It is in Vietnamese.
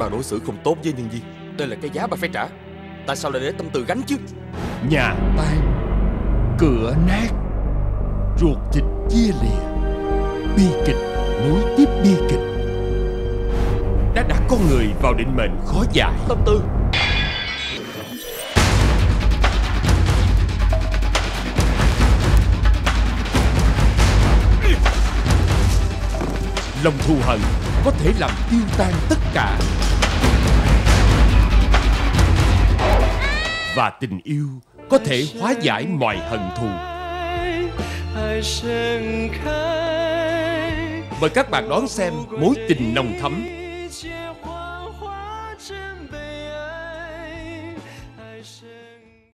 Bà đối xử không tốt với nhân viên, đây là cái giá bà phải trả. Tại sao lại để Tâm Từ gánh chứ? Nhà tan, cửa nát, ruột thịt chia lìa, bi kịch nối tiếp bi kịch đã đặt con người vào định mệnh khó giải. Tâm Từ, lòng thù hận có thể làm tiêu tan tất cả, và tình yêu có thể hóa giải mọi hận thù. Mời các bạn đón xem Mối Tình Nồng Thắm.